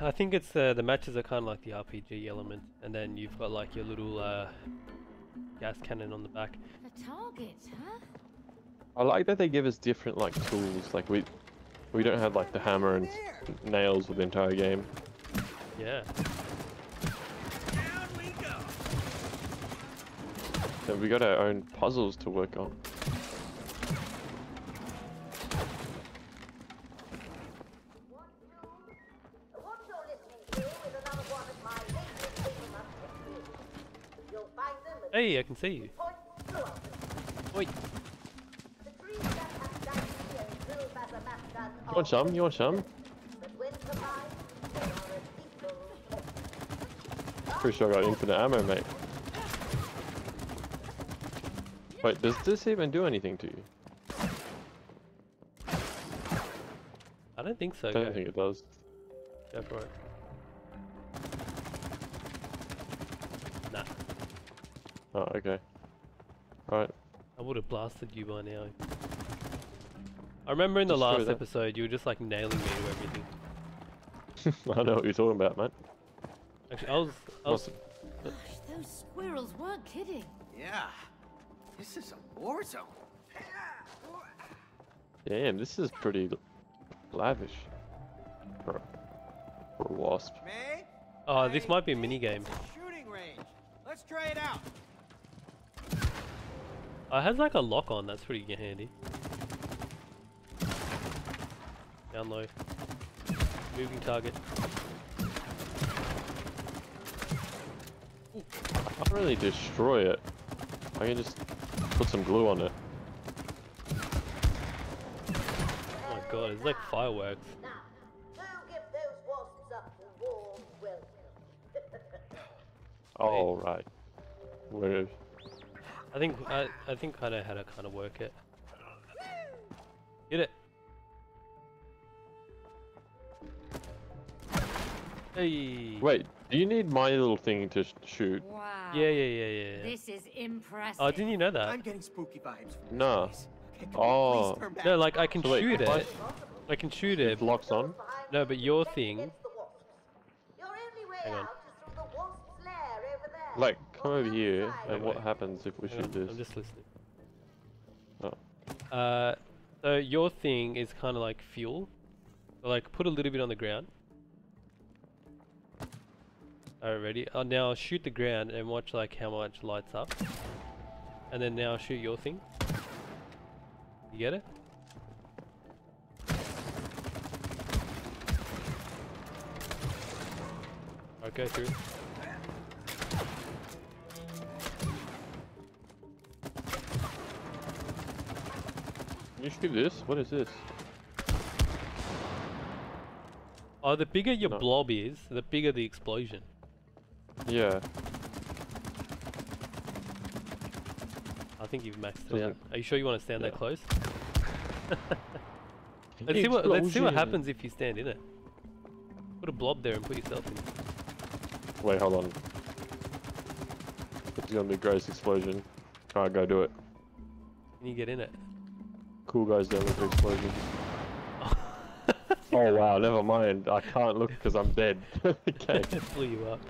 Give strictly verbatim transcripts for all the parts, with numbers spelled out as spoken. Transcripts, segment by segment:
I think it's uh, the matches are kind of like the R P G element, and then you've got like your little uh, gas cannon on the back. The target, huh? I like that they give us different like tools. Like we we don't have like the hammer and nails for the entire game. Yeah. Down we go. So we got our own puzzles to work on. Hey, I can see you. Wait. You want some? You want some? Pretty sure I got infinite ammo, mate. Wait, does this even do anything to you? I don't think so. I don't go. think it does. Go for it. Nah. Oh, okay. Alright. I would have blasted you by now. I remember in the Destroy last that. episode you were just like nailing me to everything. I know what you're talking about, mate. Actually, I was... I was... Gosh, those squirrels weren't kidding. Yeah. This is a war zone. Damn, this is pretty lavish. For, for a wasp. May? Oh, this might be a minigame. Shooting range. Let's try it out. Oh, it has like a lock on, that's pretty handy. Down low. Moving target. Ooh. I can't really destroy it. I can just put some glue on it. Oh my god, it's like fireworks. Now, who give those wasps up a warm welcome? Oh, right. Where is... I think I, I think I know how to kind of work it. Get it. Hey. Wait, do you need my little thing to sh shoot? Wow. Yeah, yeah, yeah, yeah, yeah. This is impressive. Oh, didn't you know that? I'm getting spooky vibes. No. Okay, oh. No, like I can so wait, shoot it. I... I can shoot it. It locks on. No, but your thing. Hang on. Like, come over here, and what happens if we shoot this? I'm just listening. Oh. Uh, so your thing is kind of like fuel. So like, put a little bit on the ground. Alright, ready? Oh, now shoot the ground and watch like how much lights up. And then now shoot your thing. You get it? Alright, go through. You shoot this? What is this? Oh, the bigger your no. blob is, the bigger the explosion. Yeah. I think you've maxed it out. Are you sure you want to stand yeah. that close? let's, see what, let's see what happens if you stand in it. Put a blob there and put yourself in. Wait, hold on. It's gonna be a gross explosion. Alright, go do it. Can you get in it? Cool guys don't look for explosions. Oh wow, never mind. I can't look because I'm dead. Okay. It blew you up.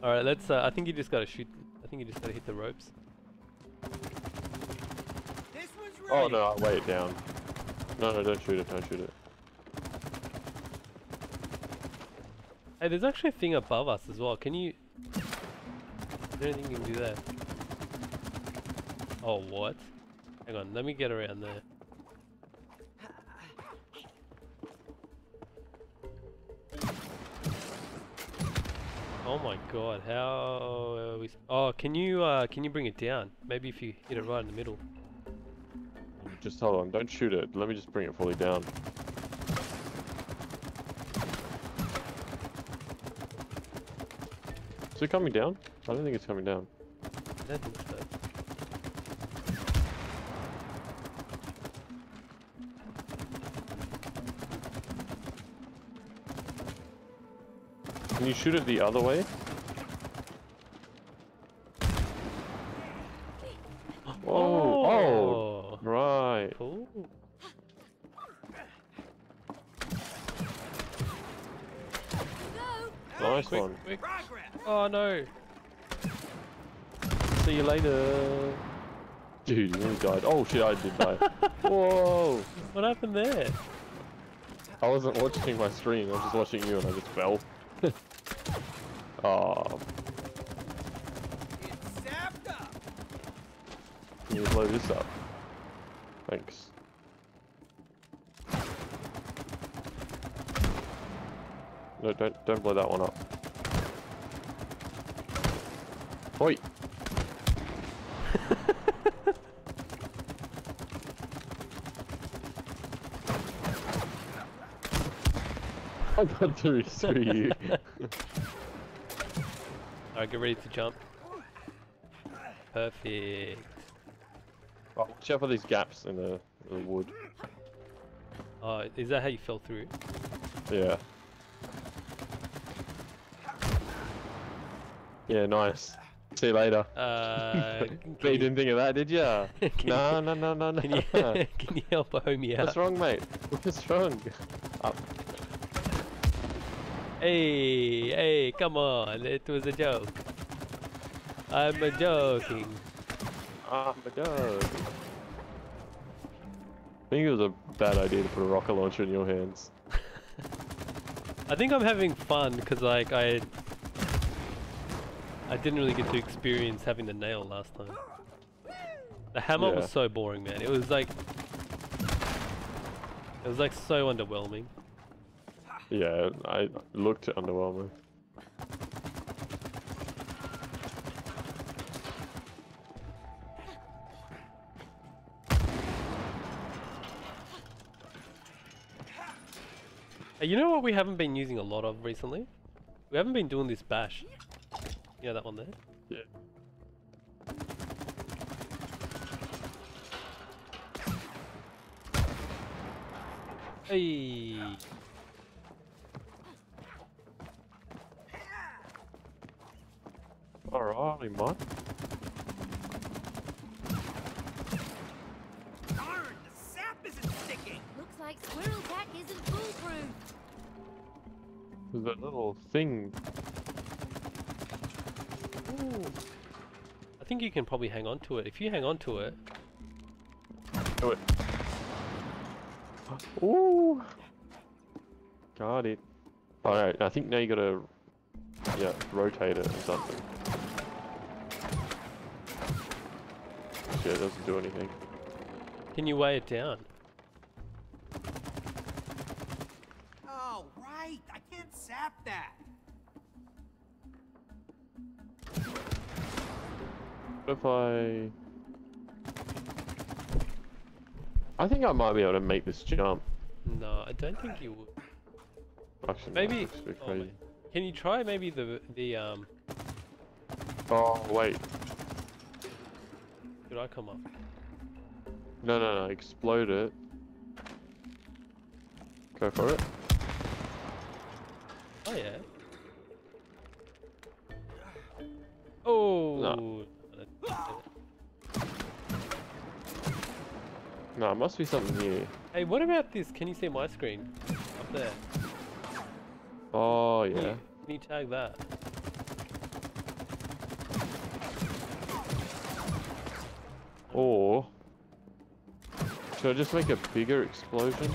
All right, let's. Uh, I think you just gotta shoot. I think you just gotta hit the ropes. This was oh no! I'll weigh it down. No, no, don't shoot it. Don't shoot it. Hey, there's actually a thing above us as well. Can you? I don't think you can do that. Oh what? Hang on. Let me get around there. Oh my god, how are we... Oh, can you, uh, can you bring it down? Maybe if you hit it right in the middle. Just hold on, don't shoot it. Let me just bring it fully down. Is it coming down? I don't think it's coming down. I don't think so. Can you shoot it the other way? Whoa! Oh! Right! Cool. Nice quick, one. Quick. Oh no. See you later. Dude, you died. Oh shit, I did die. Whoa. What happened there? I wasn't watching my stream, I was just watching you and I just fell. Oh. Can you blow this up? Thanks. No, don't don't blow that one up. Oi! I got through through you. Alright, get ready to jump. Perfect. Oh, watch out for these gaps in the, the wood. Oh, is that how you fell through? Yeah. Yeah, nice. See you later. Uh, but you didn't think of that, did ya? No, you, no, no, no, no. Can you, can you help a homie out? What's wrong, mate? What's wrong? Up. Hey, hey, come on. It was a joke. I'm a joking. I'm a joke. I think it was a bad idea to put a rocket launcher in your hands. I think I'm having fun because, like, I... I didn't really get to experience having the nail last time. The hammer yeah. was so boring, man. It was like... It was like so underwhelming. Yeah, I looked underwhelming. Hey, you know what we haven't been using a lot of recently? We haven't been doing this bash. Yeah, that one there. Yeah. Hey. Alrighty, man. Darn, the sap isn't sticking. Looks like squirrel pack isn't foolproof. There's that little thing. I think you can probably hang on to it. If you hang on to it... Do it. Ooh! Got it. Alright, I think now you gotta... Yeah, rotate it or something. Shit, it doesn't do anything. Can you weigh it down? Oh, right! I can't zap that! If I... I think I might be able to make this jump. No, I don't think you would. Actually, maybe... No, oh, can you try maybe the... the um... Oh, wait. Did I come up? No, no, no, explode it. Go for it. Oh, yeah. Oh! No. No, it must be something new. Hey, what about this? Can you see my screen? Up there. Oh, yeah. Can you, can you tag that? Or... Should I just make a bigger explosion?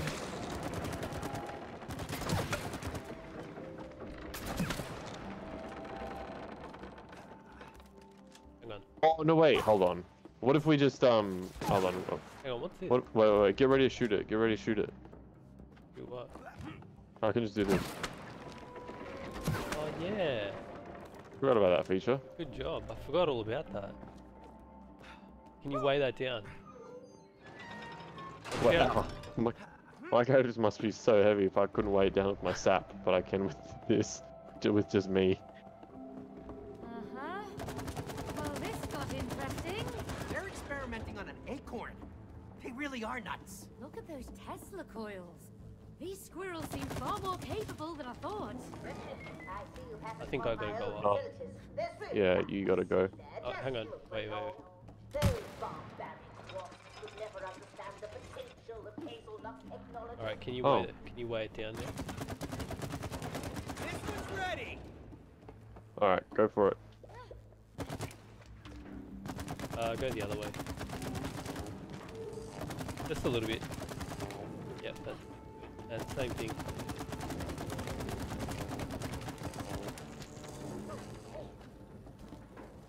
Hang on. Oh, no, wait, hold on. What if we just, um, hold on. Oh. Hang on, what's this? What, wait, wait, wait, get ready to shoot it, get ready to shoot it. Do what? I can just do this. Oh, yeah. Forgot about that feature. Good job, I forgot all about that. Can you weigh that down? Wow, my, my characters must be so heavy if I couldn't weigh it down with my sap, but I can with this, with just me. Really are nuts. Look at those Tesla coils. These squirrels seem far more capable than I thought. I think I gotta go up. Oh. Yeah, you gotta go. Oh, hang on. Wait, wait, wait. Alright, can you oh. weigh it? Can you weigh it down there? This one's ready. Alright, go for it. Uh, go the other way. Just a little bit. Yep, that's, that's the same thing.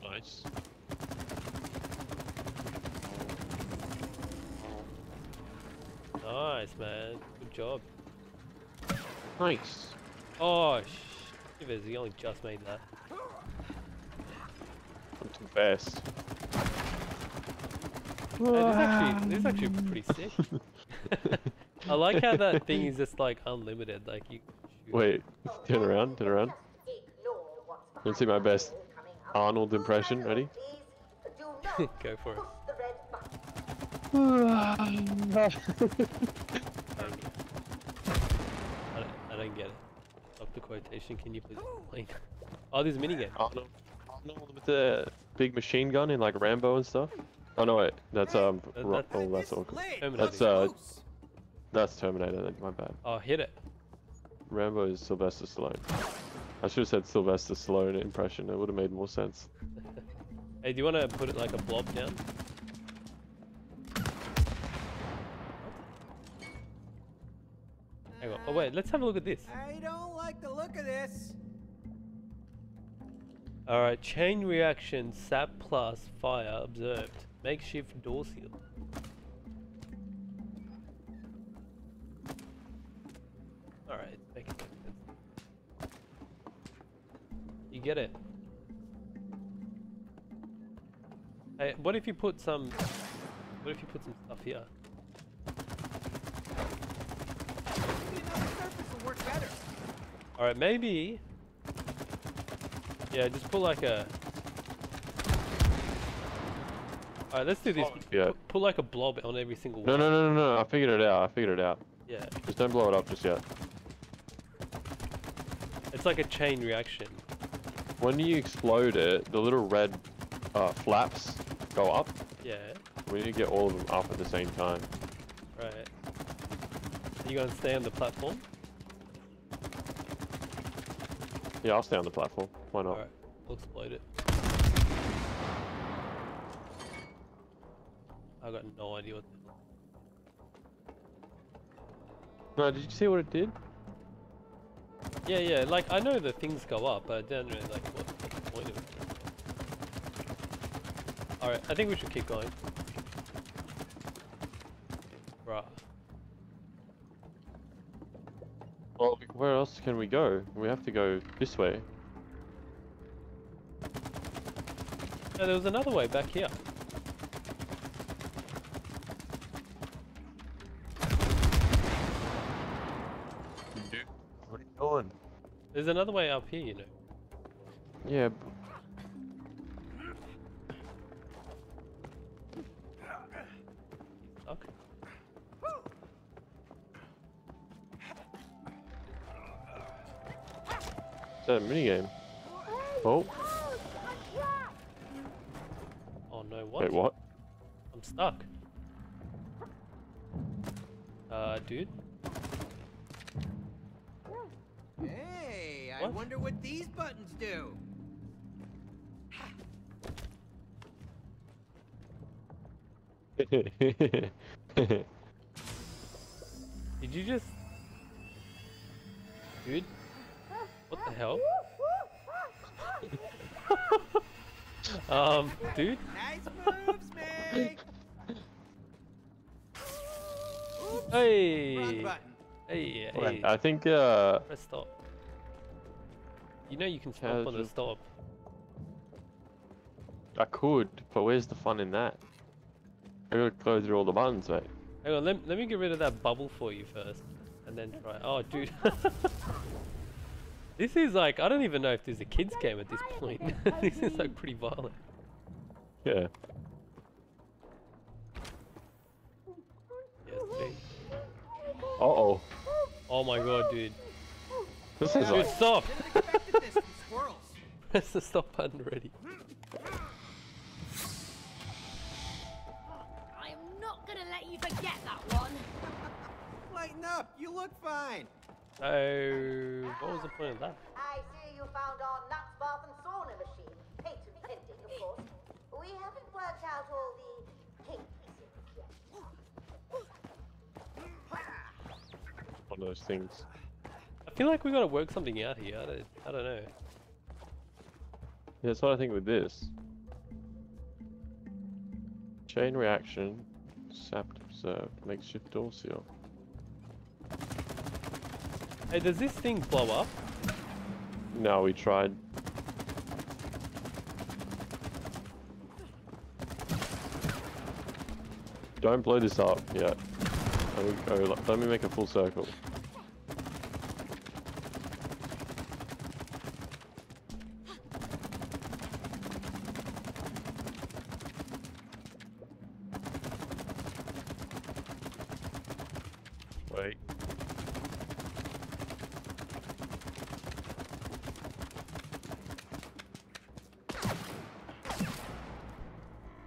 Nice. Nice, man. Good job. Nice. Oh, shivers. He only just made that. I'm too fast. Hey, this, actually, this is actually pretty sick. I like how that thing is just like unlimited. Like you. Shoot. Wait, turn around, turn around. Let's see my best Arnold impression. Ready? Go for it. I, don't I don't get it. Stop the quotation. Can you please explain? Oh, there's a minigame. Arnold, Arnold with the big machine gun in like Rambo and stuff. Oh no wait, that's um, that, that, oh, that's awkward. That's uh, that's Terminator then, my bad. Oh, hit it. Rambo is Sylvester Stallone. I should have said Sylvester Stallone impression, it would have made more sense. Hey, do you want to put it like a blob down? Hang on, oh wait, let's have a look at this. I don't like the look of this. Alright, chain reaction, sap plus, fire, observed. Makeshift door seal. Alright, make it sense. You get it. Hey, what if you put some what if you put some stuff here? Maybe another surface will work better. Alright, maybe yeah, just pull like a Alright, let's do this. Oh, yeah. Pull like a blob on every single one. No, no, no, no, no. I figured it out. I figured it out. Yeah. Just don't blow it up just yet. It's like a chain reaction. When you explode it, the little red uh, flaps go up. Yeah. We need to get all of them up at the same time. Right. Are you going to stay on the platform? Yeah, I'll stay on the platform. Why not? Alright, we'll explode it. I got no idea what that was. No, did you see what it did? Yeah, yeah, like I know the things go up, but I don't really like what the point of it. Alright, I think we should keep going. Bruh. Well, where else can we go? We have to go this way. No, there was another way back here. There's another way up here, you know. Yeah. Okay. Is that a minigame? Oh. Oh no, what? Wait, what? I'm stuck. Uh, dude? I wonder what these buttons do. Did you just... Dude? What the hell? um, dude? Nice moves, Meg! Oops. Hey! Wrong button. Hey, hey. Wait, I think, uh... Press stop. You know you can stop on the stop. I could, but where's the fun in that? I gotta go through all the buttons, mate. Hang on, let, let me get rid of that bubble for you first. And then try. Oh, dude. This is like, I don't even know if this is a kid's game at this point. This is like pretty violent. Yeah. Yes, dude. Uh-oh. Oh my god, dude. This is dude, like... stop! Press the stop button already. I am not gonna let you forget that one. Lighten up, you look fine. So, what was the point of that? I see you found our nuts. bath and sauna machine, patent pending, of course. We haven't worked out all the kinks yet. One of those things. I feel like we got to work something out here. I don't, I don't know. Yeah, that's what I think with this. Chain reaction, sapped observed, makeshift door seal. Hey, does this thing blow up? No, we tried. Don't blow this up yet. Let me go, let me make a full circle. Wait.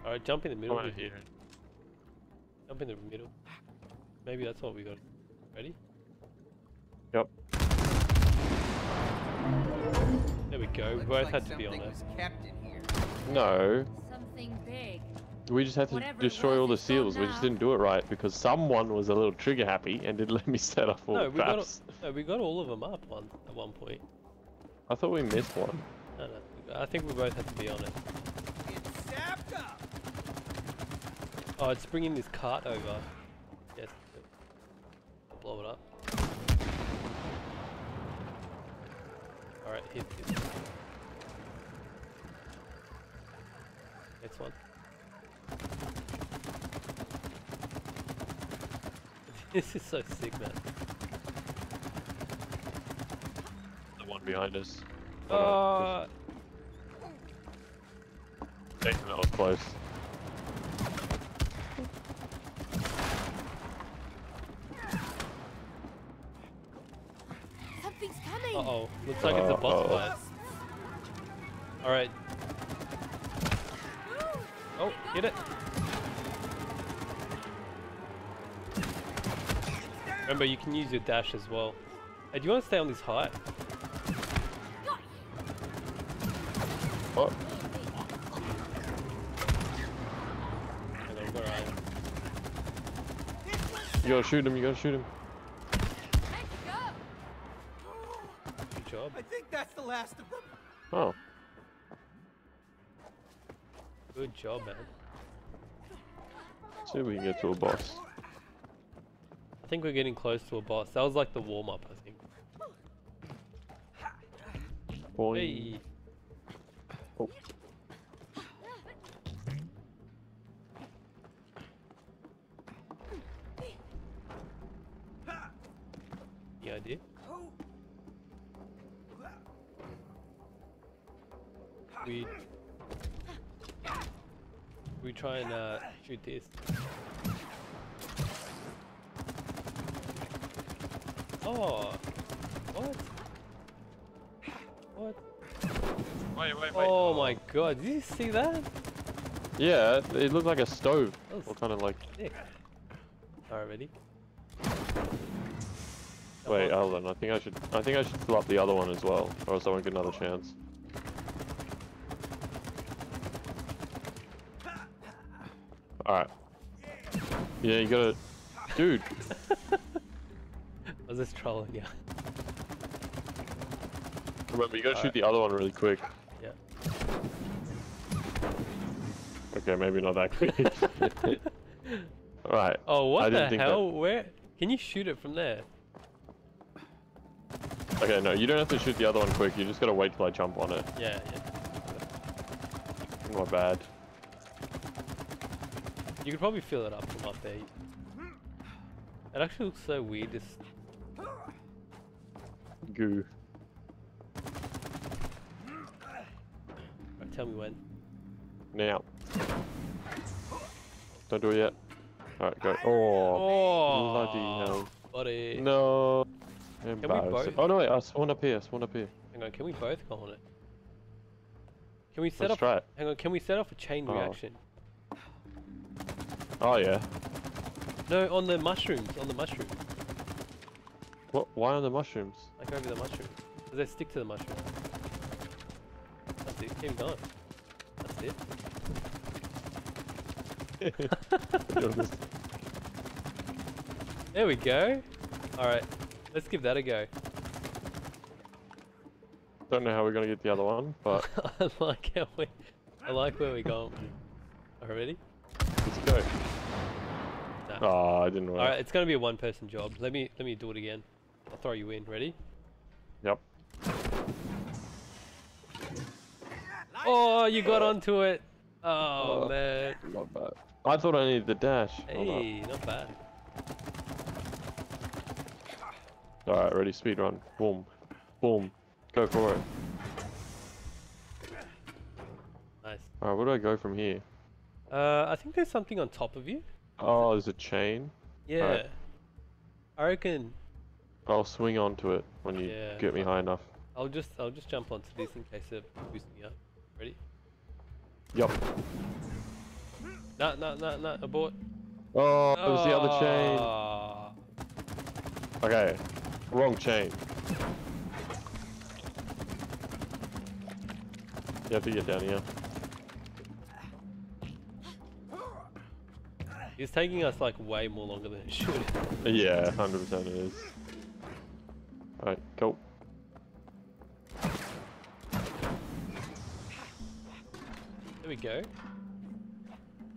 Alright, jump in the middle of here. Jump in the middle. Maybe that's what we got. Ready? Yep. There we go. We both had to be on that. No. Something big. We just had to destroy all the seals. We just didn't do it right because someone was a little trigger happy and didn't let me set up all the traps. No, we got all of them up one at one point. I thought we missed one. No, no. I think we both had to be on it. Oh, it's bringing this cart over. Yes. I'll blow it up. Alright, hit this. Next one. This is so sick, man. The one behind us. Uh... Dang, that was close. Uh-oh, looks like uh, it's a boss fight. Alright. Oh, get it! Remember, you can use your dash as well. Hey, do you want to stay on this height? What? You gotta shoot him, you gotta shoot him. Job. I think that's the last of them. Oh. Good job, man. Let's see if we can get to a boss. I think we're getting close to a boss. That was like the warm-up, I think. Boy. Hey. Oh. Any idea? We we try and uh, shoot this. Oh, what? What? Wait, wait, wait! Oh my God! Did you see that? Yeah, it looked like a stove. Or kind of like. Alright, ready? Wait, hold on. I think I should. I think I should fill up the other one as well, or else I won't get another chance. Alright. Yeah, you gotta... Dude! I was just trolling you. Remember, you gotta All shoot right. the other one really quick. Yeah. Okay, maybe not that quick. Alright. Oh, what I the hell? That... Where? Can you shoot it from there? Okay, no, you don't have to shoot the other one quick. You just gotta wait till I jump on it. Yeah, yeah. Not bad. You could probably fill it up from up there. It actually looks so weird, this goo. Right, tell me when. Now. Don't do it yet. Alright, go. Oh, bloody hell. Buddy. No. Can we both? Oh no, wait, I spawned up here, I spawned up here. Hang on, can we both go on it? Can we set Let's up try it. Hang on, can we set off a chain oh. reaction? Oh yeah. No, on the mushrooms, on the mushrooms. What? Why on the mushrooms? Like over the mushrooms. Because they stick to the mushrooms. dude. Game gone. That's it. There we go. Alright, let's give that a go. Don't know how we're gonna get the other one, but I like how we I like where we're going. Already? Let's go. Nah. Oh, I didn't work. Alright, it's gonna be a one person job. Let me let me do it again. I'll throw you in, ready? Yep. Oh, you got onto it! Oh, oh man. Not bad. I thought I needed the dash. Hey, not bad. Alright, ready, speed run. Boom. Boom. Go for it. Nice. Alright, where do I go from here? Uh, I think there's something on top of you. Oh, there's a chain? Yeah. Right. I reckon... I'll swing onto it when you yeah, get me I'll, high enough. I'll just I'll just jump onto this in case it boosts me up. Ready? Yup. No, no, no, no, abort. Oh, it was oh. the other chain. Okay, wrong chain. You have to get down here. It's taking us like way more longer than it should. Yeah, one hundred percent it is. Alright, cool. There we go.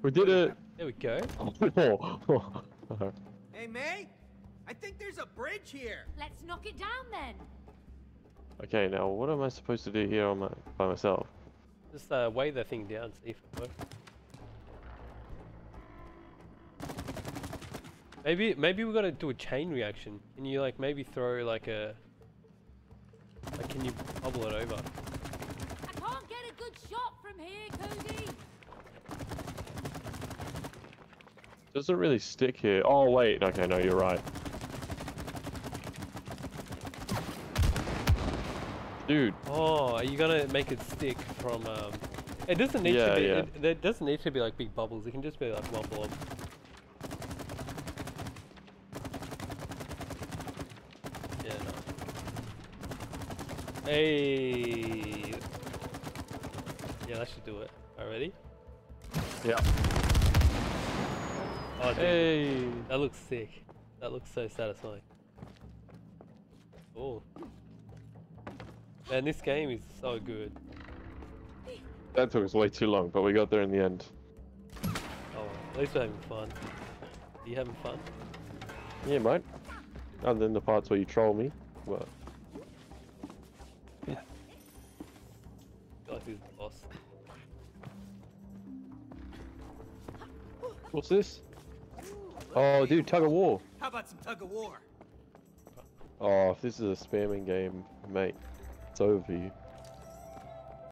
We did it! There we go. Hey, May? I think there's a bridge here. Let's knock it down then. Okay, now what am I supposed to do here on my, by myself? Just uh, weigh the thing down, see if it works. Maybe, maybe we've got to do a chain reaction. Can you like maybe throw like a... Like, can you bubble it over? I can't get a good shot from here, Cody. Doesn't really stick here. Oh wait, okay, no, you're right. Dude. Oh, are you gonna make it stick from um it doesn't need yeah, to be yeah. it, it doesn't need to be like big bubbles, it can just be like one blob. Yeah no. Hey Yeah, that should do it. All right, ready? Yeah. Oh, dude. Hey, that looks sick. That looks so satisfying. Oh, man, this game is so good. That took us way too long, but we got there in the end. Oh, at least we're having fun. Are you having fun? Yeah, mate. Other than the parts where you troll me, but yeah. God, he's the boss. What's this? Oh, dude, tug of war. How about some tug of war? Oh, if this is a spamming game, mate, it's over for you.